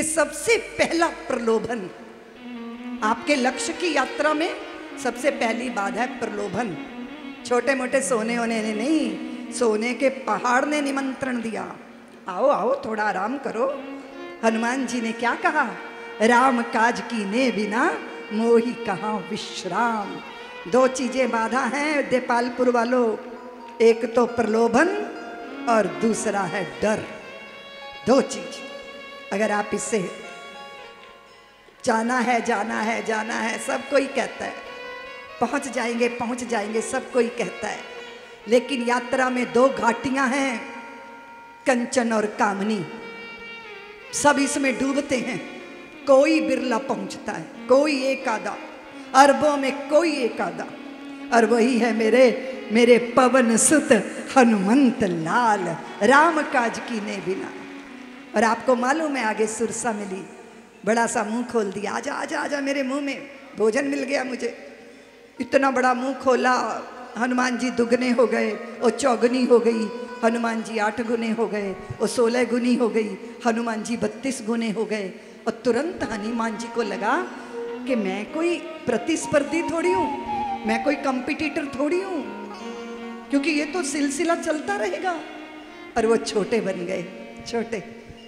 कि सबसे पहला प्रलोभन, आपके लक्ष्य की यात्रा में सबसे पहली बाधा है प्रलोभन। छोटे मोटे सोने होने ने नहीं, सोने के पहाड़ ने निमंत्रण दिया, आओ आओ थोड़ा आराम करो। हनुमान जी ने क्या कहा, राम काज कीने बिना मोहि कहाँ विश्राम। दो चीजें बाधा हैं देपालपुर वालों, एक तो प्रलोभन और दूसरा है डर। दो चीज अगर आप इससे जाना है जाना है जाना है, सब कोई कहता है पहुंच जाएंगे सब कोई कहता है, लेकिन यात्रा में दो घाटियां हैं, कंचन और कामनी, सब इसमें डूबते हैं। कोई बिरला पहुंचता है, कोई एक आधा, अरबों में कोई एक आधा। और वही है मेरे मेरे पवन सुत हनुमंत लाल, राम काज कीने बिना। और आपको मालूम है आगे सुरसा मिली, बड़ा सा मुंह खोल दिया, आजा आजा आजा मेरे मुंह में भोजन मिल गया मुझे। इतना बड़ा मुंह खोला, हनुमान जी दुगने हो गए और चौगुनी हो गई, हनुमान जी 8 गुने हो गए और 16 गुनी हो गई, हनुमान जी 32 गुने हो गए। और तुरंत हनुमान जी को लगा कि मैं कोई प्रतिस्पर्धी थोड़ी हूँ, मैं कोई कंपिटिटर थोड़ी हूँ, क्योंकि ये तो सिलसिला चलता रहेगा। और वो छोटे बन गए, छोटे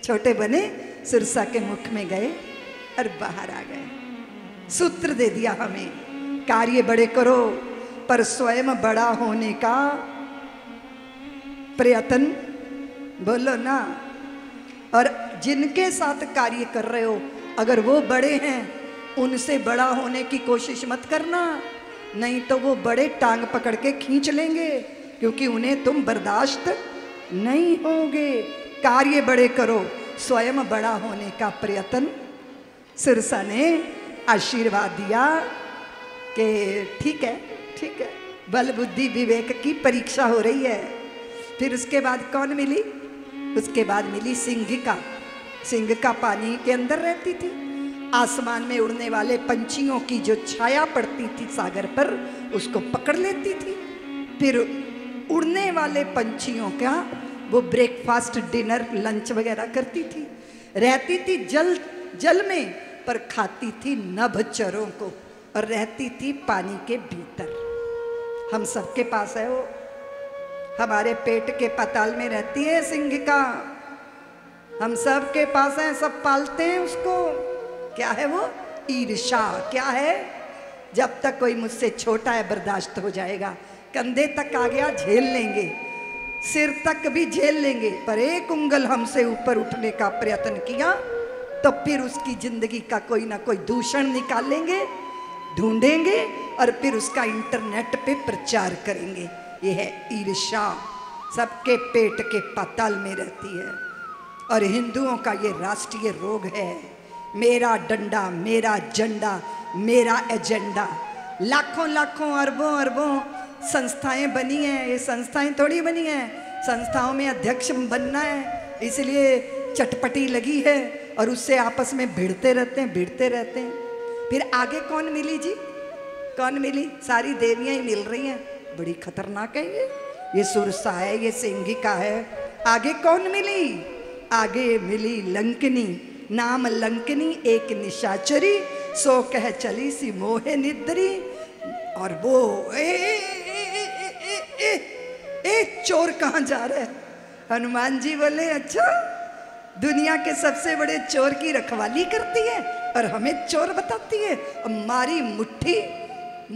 छोटे बने, सिरसा के मुख में गए और बाहर आ गए। सूत्र दे दिया हमें, कार्य बड़े करो पर स्वयं बड़ा होने का प्रयत्न, बोलो ना। और जिनके साथ कार्य कर रहे हो, अगर वो बड़े हैं उनसे बड़ा होने की कोशिश मत करना, नहीं तो वो बड़े टांग पकड़ के खींच लेंगे, क्योंकि उन्हें तुम बर्दाश्त नहीं होगे। कार्य बड़े करो, स्वयं बड़ा होने का प्रयत्न। सिरसा ने आशीर्वाद दिया कि ठीक है ठीक है, बल बुद्धि विवेक की परीक्षा हो रही है। फिर उसके बाद कौन मिली, उसके बाद मिली सिंहिका। सिंहिका पानी के अंदर रहती थी, आसमान में उड़ने वाले पंछियों की जो छाया पड़ती थी सागर पर, उसको पकड़ लेती थी। फिर उड़ने वाले पंछियों का वो ब्रेकफास्ट डिनर लंच वगैरह करती थी। रहती थी जल जल में, पर खाती थी नभचरों को, और रहती थी पानी के भीतर। हम सबके पास है वो, हमारे पेट के पाताल में रहती है सिंहिका, हम सब के पास है, सब पालते हैं उसको। क्या है वो, ईर्षा। क्या है, जब तक कोई मुझसे छोटा है बर्दाश्त हो जाएगा, कंधे तक आ गया झेल लेंगे, सिर तक भी झेल लेंगे, पर एक उंगल हमसे ऊपर उठने का प्रयत्न किया तो फिर उसकी जिंदगी का कोई ना कोई दूषण निकालेंगे, ढूंढेंगे, और फिर उसका इंटरनेट पे प्रचार करेंगे। ये है ईर्षा, सबके पेट के पाताल में रहती है। और हिंदुओं का ये राष्ट्रीय रोग है, मेरा डंडा मेरा झंडा मेरा एजेंडा। लाखों लाखों अरबों अरबों संस्थाएं बनी हैं, ये संस्थाएं थोड़ी बनी हैं, संस्थाओं में अध्यक्ष बनना है, इसलिए चटपटी लगी है, और उससे आपस में भिड़ते रहते हैं भिड़ते रहते हैं। फिर आगे कौन मिली जी, कौन मिली, सारी देवियां ही मिल रही हैं, बड़ी खतरनाक है ये सुरसा है, ये सिंहिका है। आगे कौन मिली, आगे मिली लंकनी। नाम लंकनी एक निशाचरी, सो कह चली सी मोहे निद्री। और वो ए, ए, ए, ए, ए, ए, ए चोर कहाँ जा रहे। हनुमान जी बोले अच्छा, दुनिया के सबसे बड़े चोर की रखवाली करती है और हमें चोर बताती है। मारी मुट्ठी,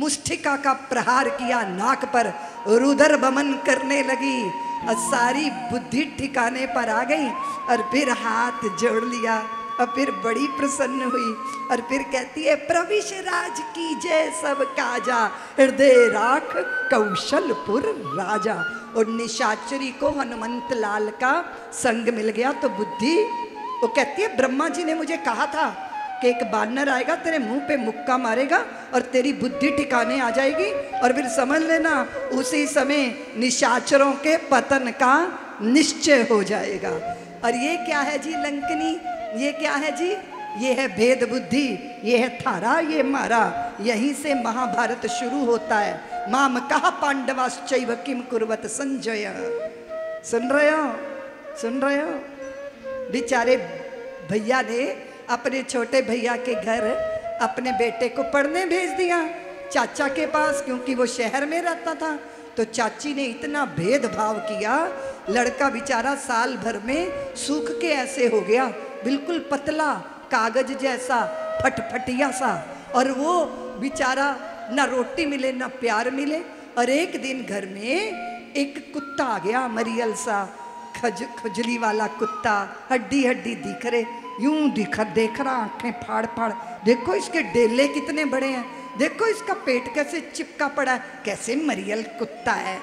मुष्ठिका का प्रहार किया नाक पर, रुदर बमन करने लगी, और सारी बुद्धि ठिकाने पर आ गई। और फिर हाथ जोड़ लिया, और फिर बड़ी प्रसन्न हुई, और फिर कहती है प्रविश राज की जय सब काजा, हृदय राख कौशलपुर राजा। और निशाचरी को हनुमंत लाल का संग मिल गया तो बुद्धि, वो कहती है ब्रह्मा जी ने मुझे कहा था कि एक बानर आएगा, तेरे मुंह पे मुक्का मारेगा और तेरी बुद्धि ठिकाने आ जाएगी, और फिर समझ लेना उसी समय निशाचरों के पतन का निश्चय हो जाएगा। और ये क्या है जी लंकनी, ये क्या है जी, ये है भेद बुद्धि, ये है थारा ये मारा। यहीं से महाभारत शुरू होता है। माम कहा पांडवाश्चैव किम कुर्वत संजय। सुन रहे हो, सुन रहे हो, बेचारे भैया ने अपने छोटे भैया के घर अपने बेटे को पढ़ने भेज दिया चाचा के पास, क्योंकि वो शहर में रहता था। तो चाची ने इतना भेदभाव किया, लड़का बेचारा साल भर में सूख के ऐसे हो गया, बिल्कुल पतला कागज जैसा, फटफटिया सा। और वो बेचारा ना रोटी मिले ना प्यार मिले। और एक दिन घर में एक कुत्ता आ गया, मरियल सा खुजली वाला कुत्ता, हड्डी हड्डी दिख रहे, यूं देख रहा, आँखें फाड़ फाड़, देखो इसके डेले कितने बड़े हैं, देखो इसका पेट कैसे चिपका पड़ा है, कैसे मरियल कुत्ता है।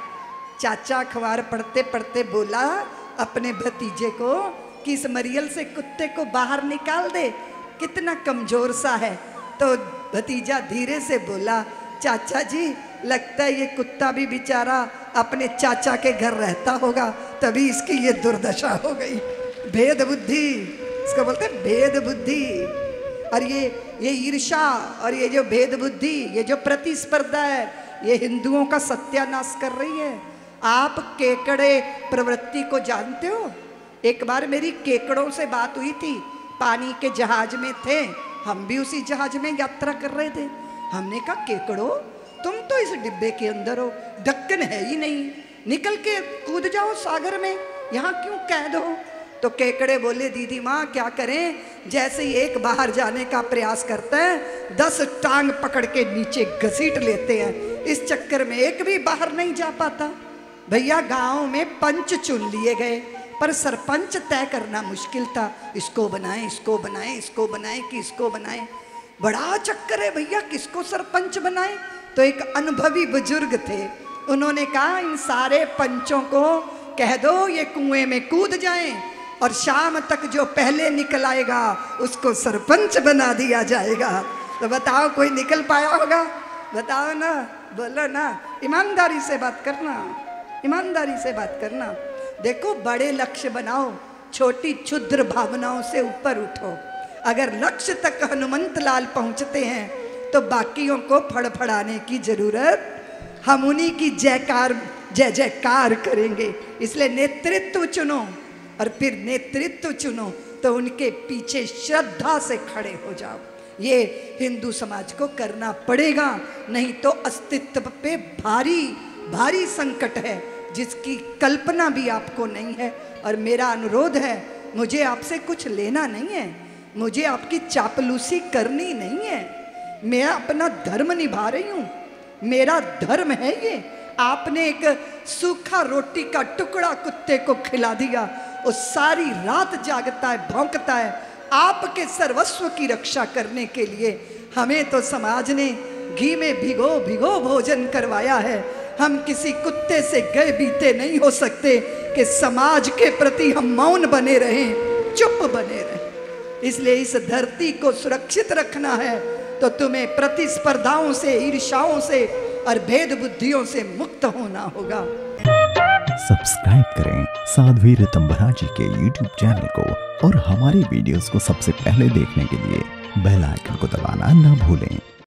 चाचा अखबार पढ़ते पढ़ते बोला अपने भतीजे को कि इस मरियल से कुत्ते को बाहर निकाल दे, कितना कमजोर सा है। तो भतीजा धीरे से बोला, चाचा जी लगता है ये कुत्ता भी बेचारा अपने चाचा के घर रहता होगा, तभी इसकी ये दुर्दशा हो गई। भेद बुद्धि, इसको बोलते हैं भेद बुद्धि। और ये ईर्ष्या और ये जो भेद बुद्धि, ये जो प्रतिस्पर्धा है, ये हिंदुओं का सत्यानाश कर रही है। आप केकड़े प्रवृत्ति को जानते हो? एक बार मेरी केकड़ों से बात हुई थी, पानी के जहाज में थे, हम भी उसी जहाज में यात्रा कर रहे थे। हमने कहा केकड़ो तुम तो इस डिब्बे के अंदर हो, ढक्कन है ही नहीं, निकल के कूद जाओ सागर में, यहाँ क्यों कैद हो? तो केकड़े बोले, दीदी माँ क्या करें, जैसे ही एक बाहर जाने का प्रयास करते हैं 10 टांग पकड़ के नीचे घसीट लेते हैं, इस चक्कर में एक भी बाहर नहीं जा पाता। भैया गांव में पंच चुन लिए गए, पर सरपंच तय करना मुश्किल था, इसको बनाएं इसको बनाएं इसको बनाएं कि इसको बनाएं, बड़ा चक्कर है भैया किसको सरपंच बनाएं। तो एक अनुभवी बुजुर्ग थे, उन्होंने कहा इन सारे पंचों को कह दो ये कुएं में कूद जाएं और शाम तक जो पहले निकल आएगा उसको सरपंच बना दिया जाएगा। तो बताओ कोई निकल पाया होगा? बताओ ना, बोलो ना, ईमानदारी से बात करना, ईमानदारी से बात करना। देखो बड़े लक्ष्य बनाओ, छोटी क्षुद्र भावनाओं से ऊपर उठो। अगर लक्ष्य तक हनुमंत लाल पहुँचते हैं तो बाकियों को फड़फड़ाने की जरूरत, हम उन्हीं की जयकार जय जयकार करेंगे। इसलिए नेतृत्व चुनो, और फिर नेतृत्व चुनो तो उनके पीछे श्रद्धा से खड़े हो जाओ। ये हिंदू समाज को करना पड़ेगा, नहीं तो अस्तित्व पे भारी भारी संकट है जिसकी कल्पना भी आपको नहीं है। और मेरा अनुरोध है, मुझे आपसे कुछ लेना नहीं है, मुझे आपकी चापलूसी करनी नहीं है, मैं अपना धर्म निभा रही हूँ, मेरा धर्म है ये। आपने एक सूखा रोटी का टुकड़ा कुत्ते को खिला दिया, वो सारी रात जागता है, भौंकता है आपके सर्वस्व की रक्षा करने के लिए। हमें तो समाज ने घी में भिगो भिगो भोजन करवाया है, हम किसी कुत्ते से गए बीते नहीं हो सकते कि समाज के प्रति हम मौन बने रहें, चुप बने रहें। इसलिए इस धरती को सुरक्षित रखना है तो तुम्हें प्रतिस्पर्धाओं से, ईर्ष्याओं से और भेद बुद्धियों से मुक्त होना होगा। सब्सक्राइब करें साध्वी ऋतंभरा जी के YouTube चैनल को, और हमारे वीडियोस को सबसे पहले देखने के लिए बेल आइकन को दबाना ना भूलें।